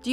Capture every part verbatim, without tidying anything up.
Do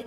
The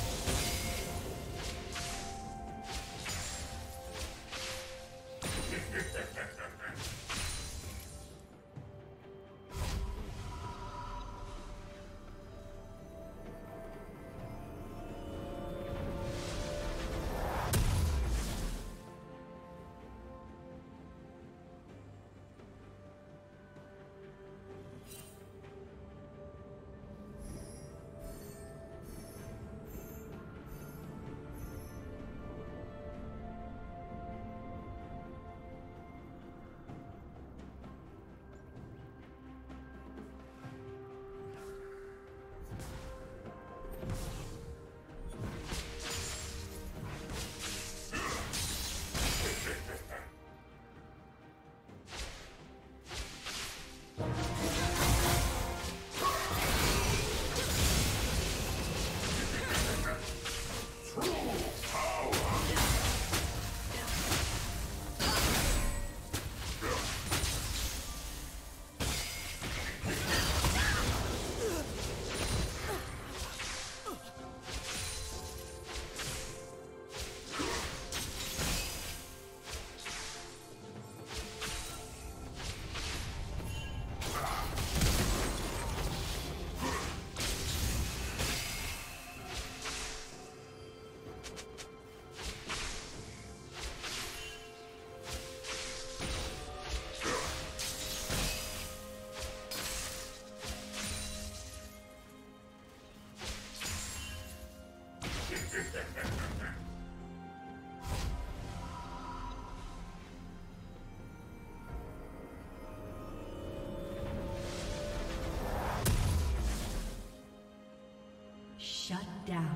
Shut down.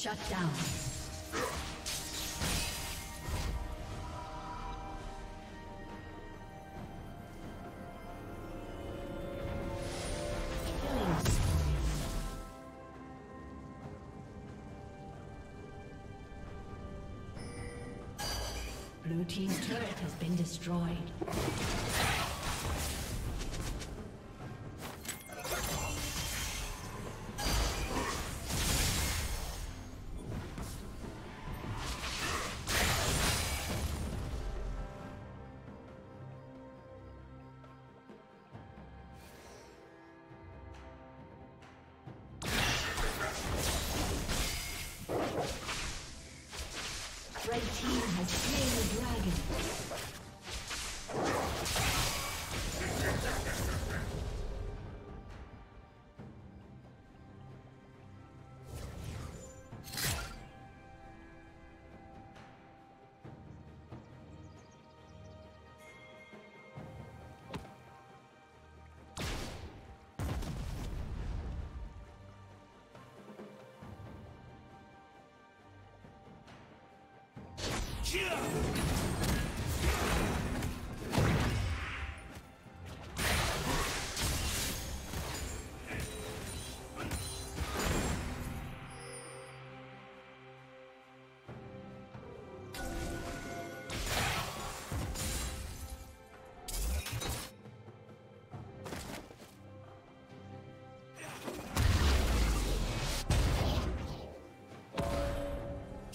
Shut down. Blue team's turret has been destroyed.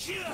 Yeah!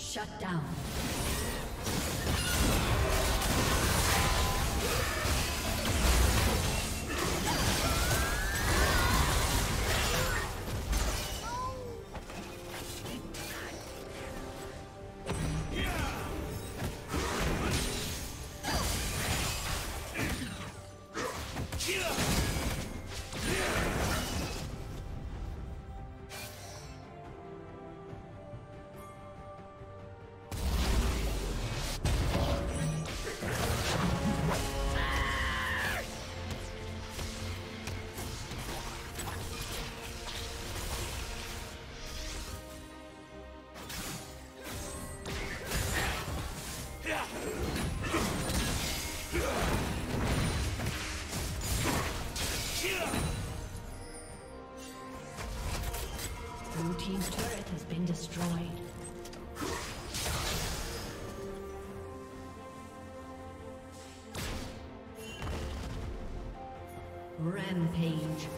Shut down. Rampage.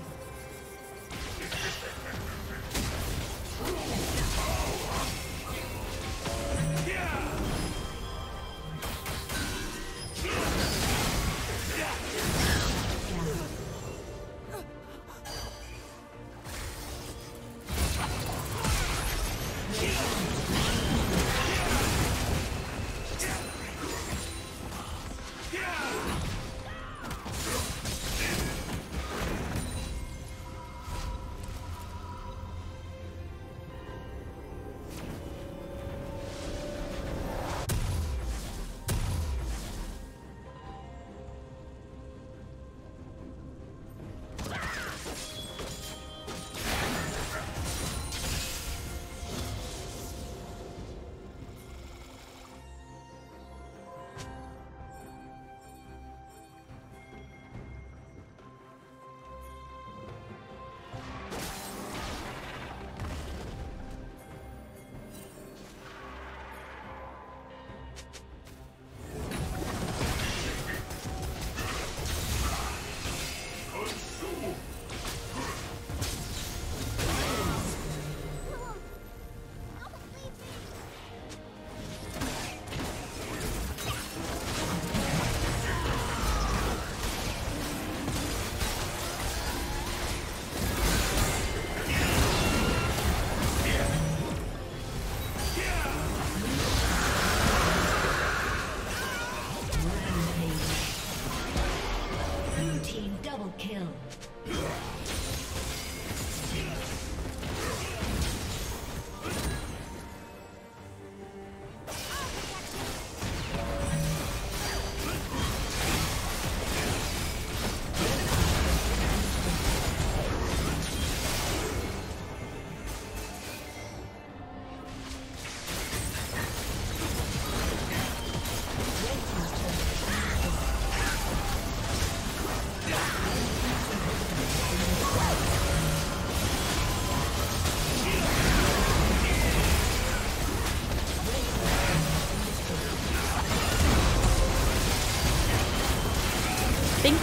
Thank